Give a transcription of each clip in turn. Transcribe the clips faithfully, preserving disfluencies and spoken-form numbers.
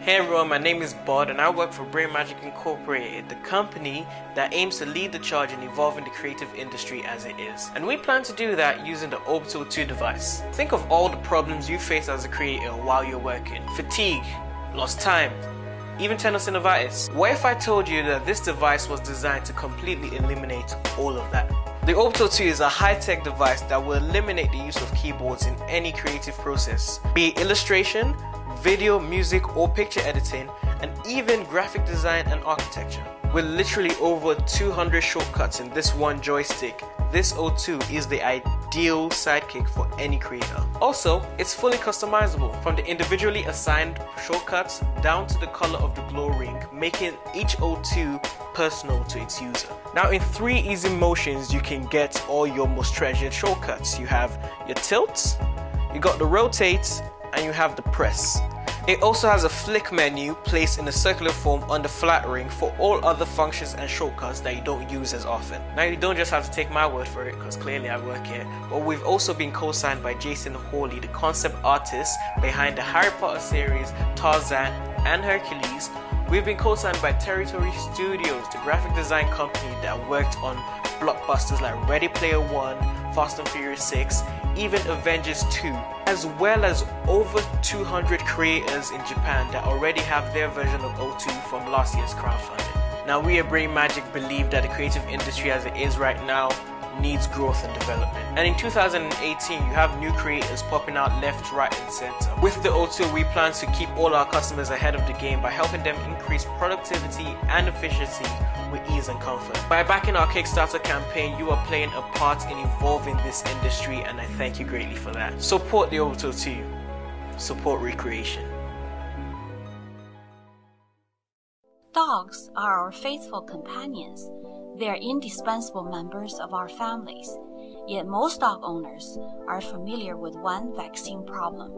Hey everyone, my name is Bod and I work for Brain Magic Incorporated, the company that aims to lead the charge in evolving the creative industry as it is. And we plan to do that using the Orbital two device. Think of all the problems you face as a creator while you're working. Fatigue, lost time, even tenosynovitis. What if I told you that this device was designed to completely eliminate all of that? The Orbital two is a high-tech device that will eliminate the use of keyboards in any creative process, be it illustration, video, music or picture editing, and even graphic design and architecture. With literally over two hundred shortcuts in this one joystick, this O two is the ideal sidekick for any creator. Also, it's fully customizable, from the individually assigned shortcuts down to the color of the glow ring, making each O two personal to its user. Now, in three easy motions, you can get all your most treasured shortcuts. You have your tilt, you got the rotate, and you have the press. It also has a flick menu placed in a circular form on the flat ring for all other functions and shortcuts that you don't use as often. Now, you don't just have to take my word for it, because clearly I work here, but we've also been co-signed by Jason Hawley, the concept artist behind the Harry Potter series, Tarzan and Hercules. We've been co-signed by Territory Studios, the graphic design company that worked on blockbusters like Ready Player One, Fast and Furious six, even Avengers two, as well as over two hundred creators in Japan that already have their version of O two from last year's crowdfunding. Now, we at Brain Magic believe that the creative industry as it is right now needs growth and development. And in two thousand eighteen, you have new creators popping out left, right and center. With the O two, we plan to keep all our customers ahead of the game by helping them increase productivity and efficiency with ease and comfort. By backing our Kickstarter campaign, you are playing a part in evolving this industry, and I thank you greatly for that. Support the Orbital two. Support recreation. Dogs are our faithful companions. They are indispensable members of our families, yet most dog owners are familiar with one vexing problem.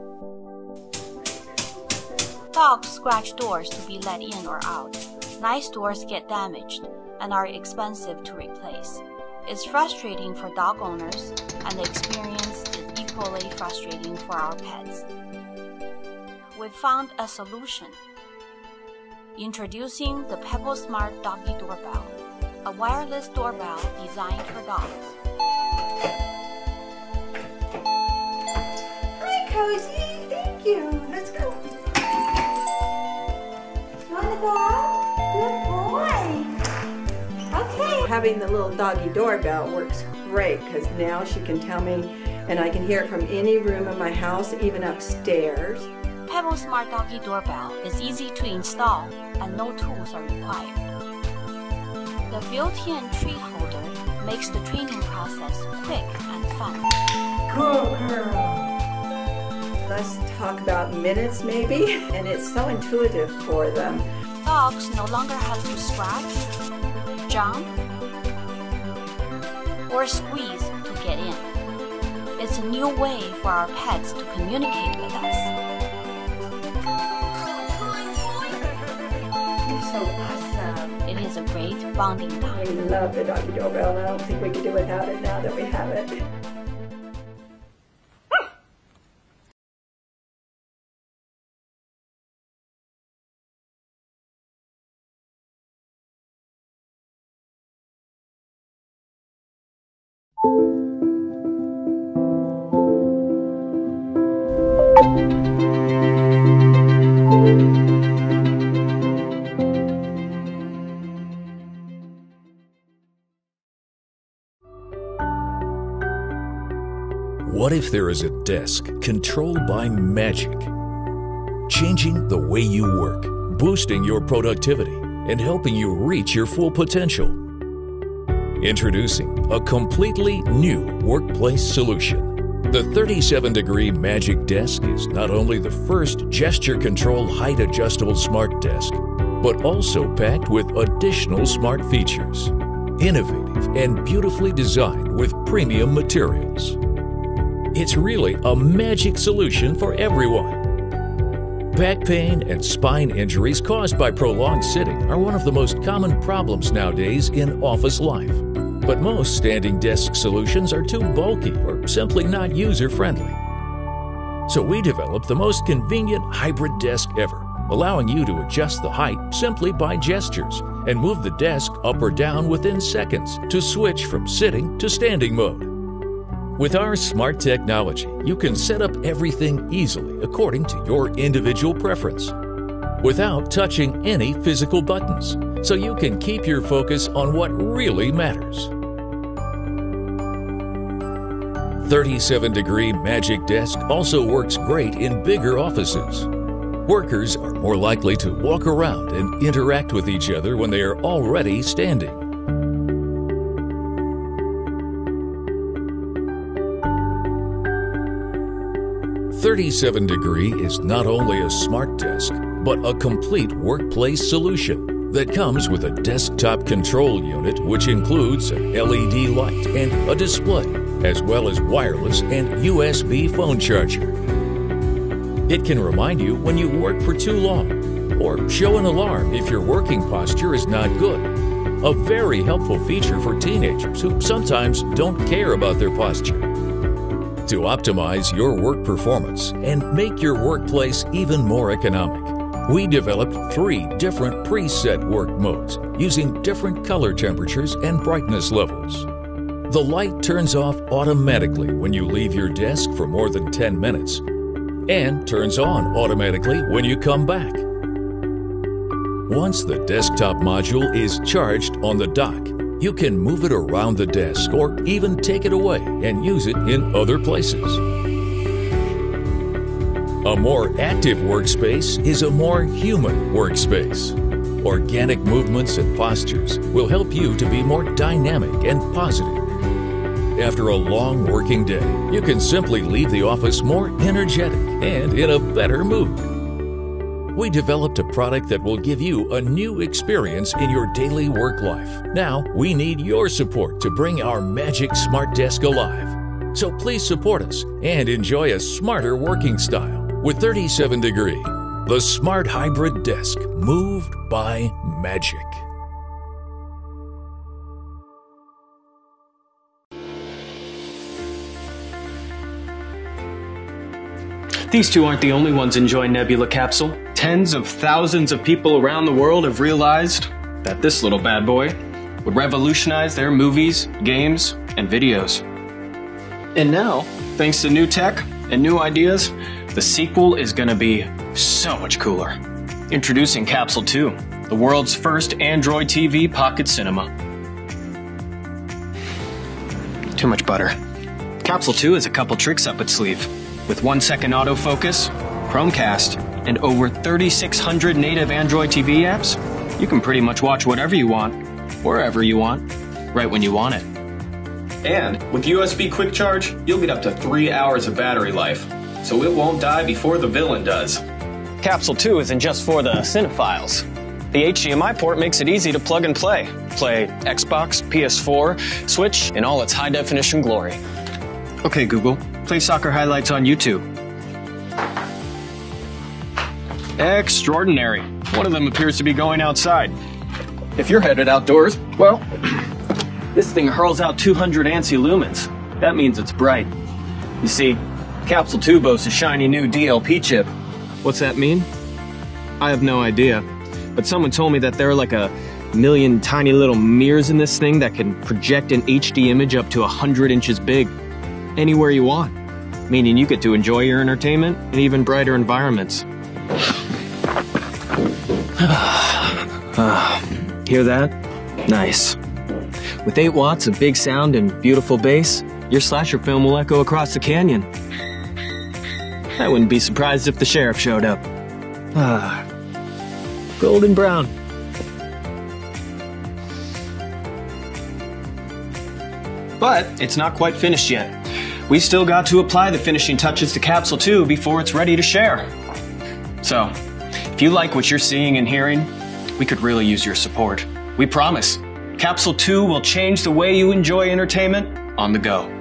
Dogs scratch doors to be let in or out. Nice doors get damaged and are expensive to replace. It's frustrating for dog owners, and the experience is equally frustrating for our pets. We've found a solution. Introducing the PebbleSmart Doggie Doorbell, a wireless doorbell designed for dogs. Hi, Cozy. Thank you. Let's go. You want to go out? Good boy. Okay. Having the little doggy doorbell works great because now she can tell me, and I can hear it from any room in my house, even upstairs. PebbleSmart Doggie Doorbell is easy to install, and no tools are required. The built-in tree holder makes the training process quick and fun. Cool girl! Let's talk about minutes maybe, and it's so intuitive for them. Dogs no longer have to scratch, jump, or squeeze to get in. It's a new way for our pets to communicate with us. You're so awesome. It is a great bonding time. We love the doggy doorbell, and I don't think we can do without it now that we have it. What if there is a desk controlled by magic, changing the way you work, boosting your productivity, and helping you reach your full potential? Introducing a completely new workplace solution. The thirty-seven degree Magic Desk is not only the first gesture control height adjustable smart desk, but also packed with additional smart features. Innovative and beautifully designed with premium materials. It's really a magic solution for everyone. Back pain and spine injuries caused by prolonged sitting are one of the most common problems nowadays in office life. But most standing desk solutions are too bulky or simply not user-friendly. So we developed the most convenient hybrid desk ever allowing you to adjust the height simply by gestures and move the desk up or down within seconds to switch from sitting to standing mode. With our smart technology, you can set up everything easily according to your individual preference without touching any physical buttons, so you can keep your focus on what really matters. thirty-seven degree Magic Desk also works great in bigger offices. Workers are more likely to walk around and interact with each other when they are already standing. thirty-seven degree is not only a smart desk, but a complete workplace solution that comes with a desktop control unit, which includes an L E D light and a display, as well as wireless and U S B phone charger. It can remind you when you work for too long, or show an alarm if your working posture is not good. A very helpful feature for teenagers who sometimes don't care about their posture. To optimize your work performance and make your workplace even more economic, we developed three different preset work modes using different color temperatures and brightness levels. The light turns off automatically when you leave your desk for more than ten minutes and turns on automatically when you come back. Once the desktop module is charged on the dock, you can move it around the desk or even take it away and use it in other places. A more active workspace is a more human workspace. Organic movements and postures will help you to be more dynamic and positive. After a long working day, you can simply leave the office more energetic and in a better mood. We developed a product that will give you a new experience in your daily work life. Now, we need your support to bring our Magic Smart Desk alive. So please support us and enjoy a smarter working style with thirty-seven degree, the smart hybrid desk moved by magic. These two aren't the only ones enjoying Nebula Capsule. Tens of thousands of people around the world have realized that this little bad boy would revolutionize their movies, games, and videos. And now, thanks to new tech and new ideas, the sequel is going to be so much cooler. Introducing Capsule two, the world's first Android T V pocket cinema. Too much butter. Capsule two has a couple tricks up its sleeve, with one second autofocus, Chromecast, and over thirty-six hundred native Android T V apps, you can pretty much watch whatever you want, wherever you want, right when you want it. And with U S B quick charge, you'll get up to three hours of battery life, so it won't die before the villain does. Capsule two isn't just for the cinephiles. The H D M I port makes it easy to plug and play. Play Xbox, P S four, Switch in all its high-definition glory. Okay, Google, play soccer highlights on YouTube. Extraordinary. One of them appears to be going outside. If you're headed outdoors, well, this thing hurls out two hundred ANSI lumens. That means it's bright. You see, Capsule two boasts a shiny new D L P chip. What's that mean? I have no idea, but someone told me that there are like a million tiny little mirrors in this thing that can project an H D image up to one hundred inches big, anywhere you want, meaning you get to enjoy your entertainment in even brighter environments. Ah, hear that? Nice. With eight watts of big sound and beautiful bass, your slasher film will echo across the canyon. I wouldn't be surprised if the sheriff showed up. Ah, golden brown. But it's not quite finished yet. We still got to apply the finishing touches to Capsule two before it's ready to share. So, if you like what you're seeing and hearing, we could really use your support. We promise, Capsule two will change the way you enjoy entertainment on the go.